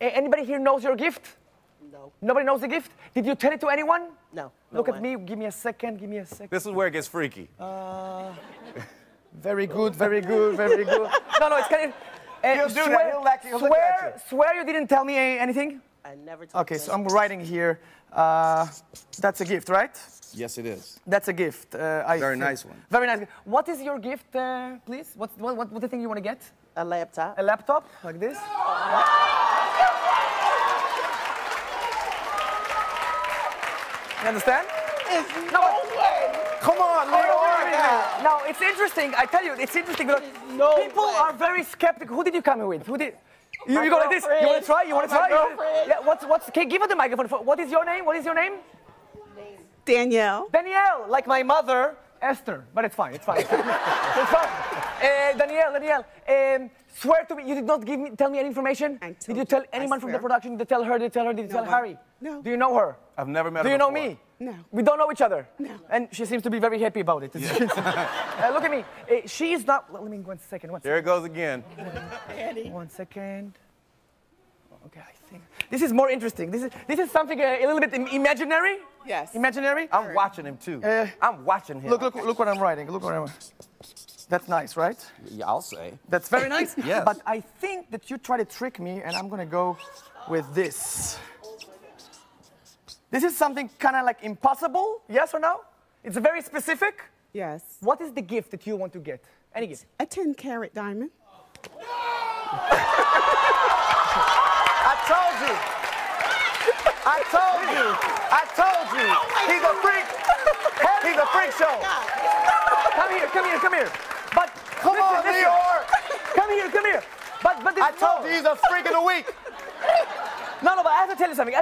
Anybody here knows your gift? No. Nobody knows the gift? Did you tell it to anyone? No. Look at me. Give me a second. Give me a second. This is where it gets freaky. Very good, very good, very good. No, no, it's kind of... You'll do that. He'll lack you. Swear you didn't tell me anything? I never told you. Okay, so I'm writing here. That's a gift, right? Yes, it is. That's a gift. Very nice one. Very nice. What is your gift, please? What's the thing you want to get? A laptop. A laptop? Like this? You understand? No way! Come on, Leo! Now, it's interesting. I tell you, it's interesting because people are very skeptical. Who did you come here with? Who did? You go like this. You want to try? You want to try? Yeah. Okay, give her the microphone. What is your name? What is your name? Danielle. Danielle, like my mother, Esther. But it's fine. It's fine. It's fine. Danielle, swear to me. You did not tell me any information. Did you tell anyone from the production? Did you tell her? Did you tell her? Did you tell Harry? No. Do you know her? I've never met her. Do you know me? No. We don't know each other. No. And she seems to be very happy about it. Yeah. Look at me. She is not. Let me 1 second. There it goes again. Annie. 1 second. Okay, I think this is more interesting. This is something a little bit imaginary. Yes. Imaginary. I'm watching him too. I'm watching him. Look what I'm writing. Look what I'm. That's nice, right? Yeah, I'll say. That's very nice. Yes. But I think that you try to trick me, and I'm gonna go with this. This is something kind of like impossible, yes or no? It's very specific. Yes. What is the gift that you want to get? Any gift? A 10-carat diamond. No! I told you. I told you. I told you. He's a freak. He's a freak show. Come here, come here, come here. But come on, Dior. Come here, come here. But I told you he's a freak of the week. No, but I have to tell you something.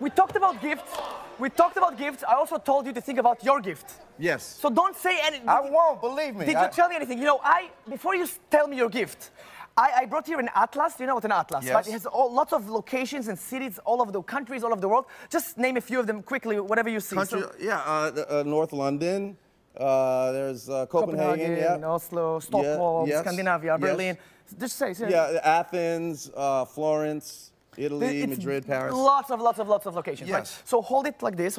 We talked about gifts. I also told you to think about your gift. Yes. So don't say anything. I won't, believe me. Did you tell me anything? You know, before you tell me your gift, I brought here an atlas. You know what an atlas? Yes. Right? It has lots of locations and cities all over the countries, all over the world. Just name a few of them quickly, whatever you see. Country, so, yeah, North London. There's Copenhagen, yeah. Oslo, Stockholm, yeah, yes. Scandinavia, yes. Berlin. Just say. Yeah, Athens, Florence. Italy, Madrid, Paris. Lots of locations. Yes. Right? So hold it like this,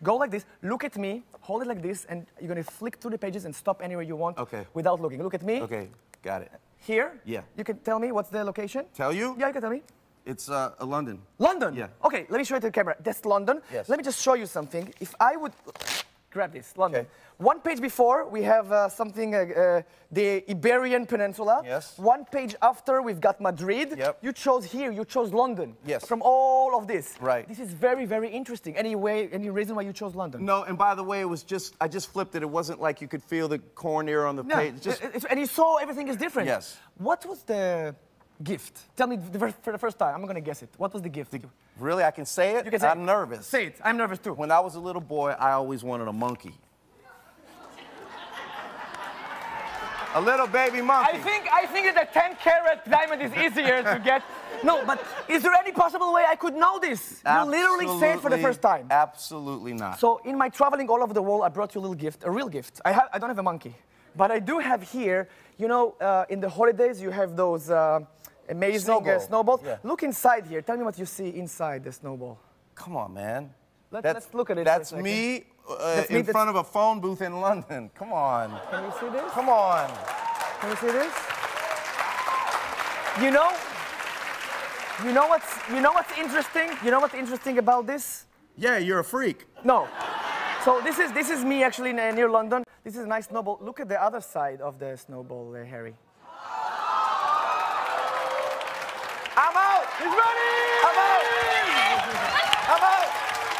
go like this, look at me, hold it like this, and you're gonna flick through the pages and stop anywhere you want without looking. Look at me. Okay, got it. Here? Yeah. You can tell me what's the location? Tell you? Yeah, you can tell me. It's London. London? Yeah. Okay, let me show you to the camera. That's London. Yes. Let me just show you something. If I would grab this, London. Okay. One page before, we have something, the Iberian Peninsula. Yes. One page after, we've got Madrid. Yep. You chose here, you chose London. Yes. From all of this. Right. This is very, very interesting. Any reason why you chose London? No, and by the way, it was just, I just flipped it. It wasn't like you could feel the corner on the page. Just... And you saw everything is different. Yes. What was the gift? Tell me for the first time. I'm going to guess it. What was the gift? Really? I can say it? You can say I'm nervous. Say it. I'm nervous too. When I was a little boy, I always wanted a monkey. A little baby monkey. I think that a 10-carat diamond is easier to get. No, but is there any possible way I could know this? Absolutely, you literally say it for the first time. Absolutely not. So in my traveling all over the world, I brought you a little gift, a real gift. I don't have a monkey, but I do have here. You know, in the holidays, you have those. Amazing snowballs. Yeah. Look inside here. Tell me what you see inside the snowball. Come on, man. Let's look at it. That's me in front of a phone booth in London. Come on. Can you see this? Come on. Can you see this? You know what's interesting? You know what's interesting about this? Yeah, you're a freak. No. So this is me actually near London. This is a nice snowball. Look at the other side of the snowball, Harry. I'm out! He's running! I'm out! I'm out!